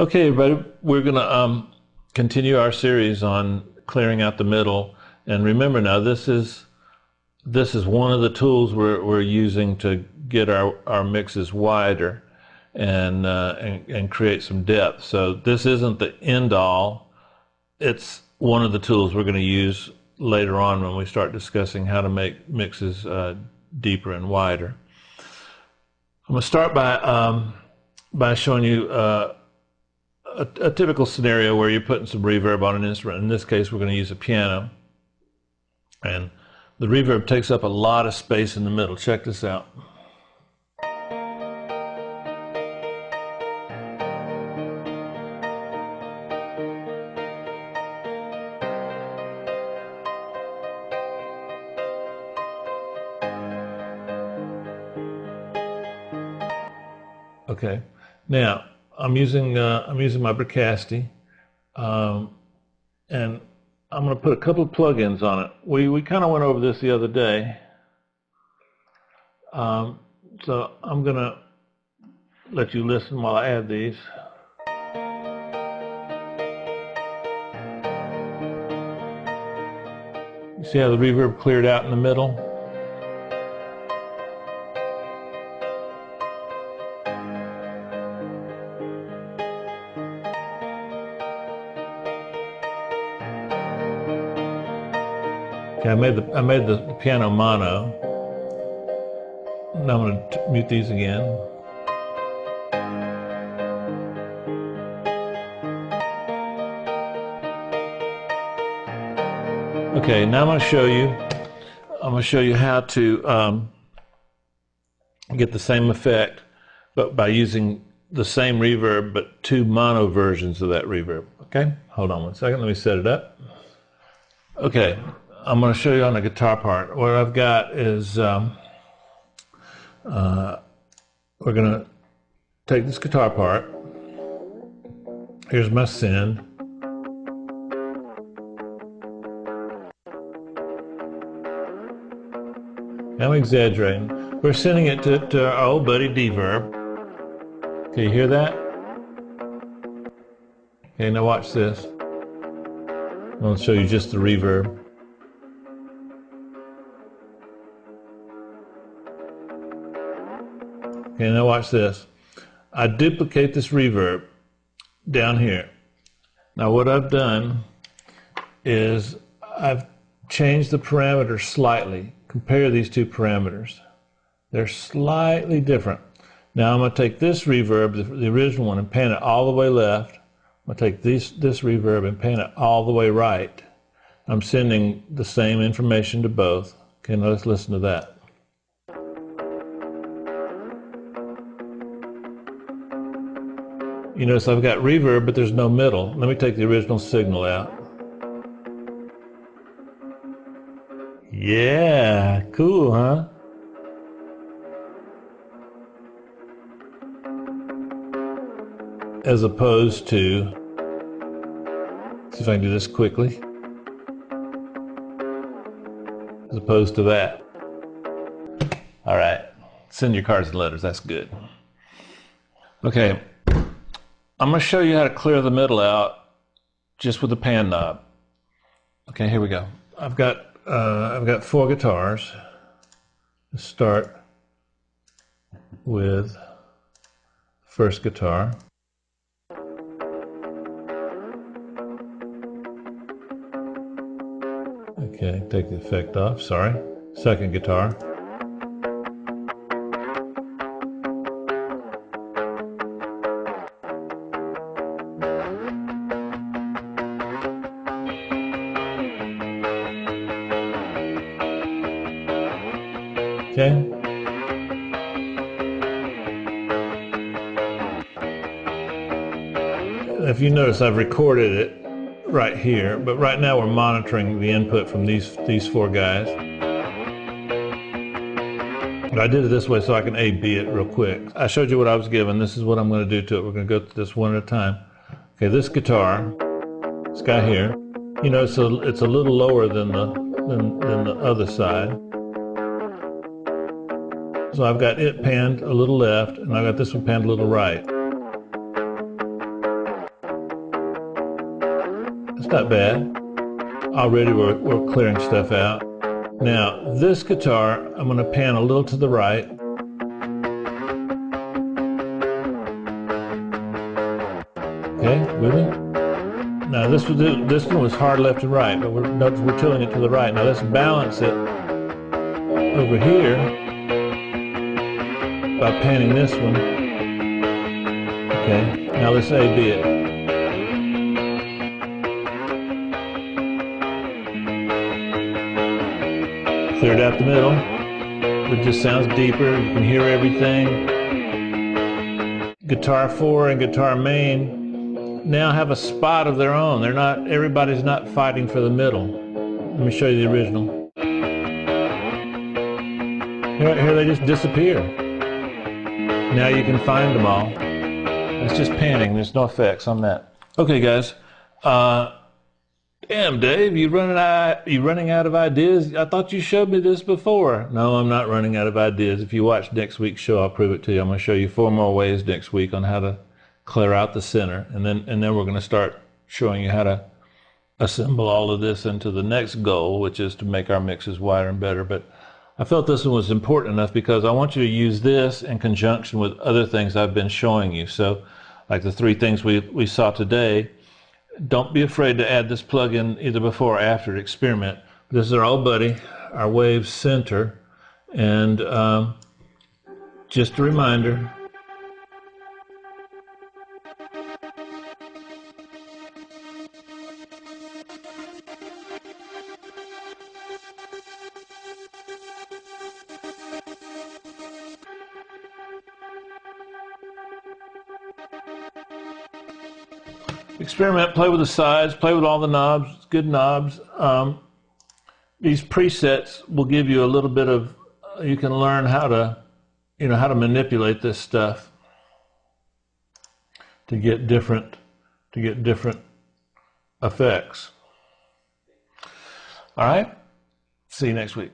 Okay, everybody, we're going to continue our series on clearing out the middle. And remember now, this is one of the tools we're using to get our mixes wider and create some depth. So this isn't the end all. It's one of the tools we're going to use later on when we start discussing how to make mixes deeper and wider. I'm going to start by showing you a typical scenario where you're putting some reverb on an instrument. In this case, we're going to use a piano, and the reverb takes up a lot of space in the middle. Check this out. Okay, now I'm using my Bricasti, and I'm going to put a couple of plugins on it. We kind of went over this the other day, so I'm going to let you listen while I add these. You see how the reverb cleared out in the middle? Okay, I made the piano mono. Now I'm going to mute these again. Okay, now I'm going to show you how to get the same effect, but by using the same reverb but two mono versions of that reverb. Okay, hold on one second. Let me set it up. Okay. I'm going to show you on the guitar part. What I've got is we're going to take this guitar part. Here's my send. I'm exaggerating. We're sending it to our old buddy D-verb. Okay, you hear that? Okay, now watch this. I'll show you just the reverb. Okay, now watch this. I duplicate this reverb down here. Now what I've done is I've changed the parameters slightly. Compare these two parameters. They're slightly different. Now I'm going to take this reverb, the original one, and pan it all the way left. I'm going to take this reverb and pan it all the way right. I'm sending the same information to both. Okay, now let's listen to that. You notice I've got reverb, but there's no middle. Let me take the original signal out. Yeah, cool, huh? As opposed to, see if I can do this quickly. As opposed to that. All right, send your cards and letters, that's good. Okay. I'm going to show you how to clear the middle out just with the pan knob. Okay, here we go. I've got four guitars. Let's start with the first guitar. Okay, take the effect off, sorry. Second guitar. Okay. If you notice, I've recorded it right here, but right now we're monitoring the input from these four guys. But I did it this way so I can A-B it real quick. I showed you what I was given. This is what I'm going to do to it. We're going to go through this one at a time. Okay, this guitar, this guy here, you know, so it's a little lower than the other side. So I've got it panned a little left, and I've got this one panned a little right. It's not bad. Already we're clearing stuff out. Now, this guitar, I'm going to pan a little to the right. Okay, with it. Now, this one was hard left and right, but we're tilting it to the right. Now, let's balance it over here by panning this one. Okay, now let's A, B it. Cleared out the middle. It just sounds deeper. You can hear everything. Guitar 4 and guitar main now have a spot of their own. They're not, everybody's not fighting for the middle. Let me show you the original. Right here they just disappear. Now you can find them all. It's just panning. There's no effects on that. Okay, guys. Damn, Dave, you running out of ideas? I thought you showed me this before. No, I'm not running out of ideas. If you watch next week's show, I'll prove it to you. I'm going to show you 4 more ways next week on how to clear out the center, and then we're going to start showing you how to assemble all of this into the next goal, which is to make our mixes wider and better. But I felt this one was important enough because I want you to use this in conjunction with other things I've been showing you. So, like the 3 things we saw today. Don't be afraid to add this plug-in either before or after to experiment. This is our old buddy, our wave center, and just a reminder, experiment, play with the sides, play with all the knobs, good knobs. These presets will give you a little bit of, you can learn how to manipulate this stuff to get different effects. All right, see you next week.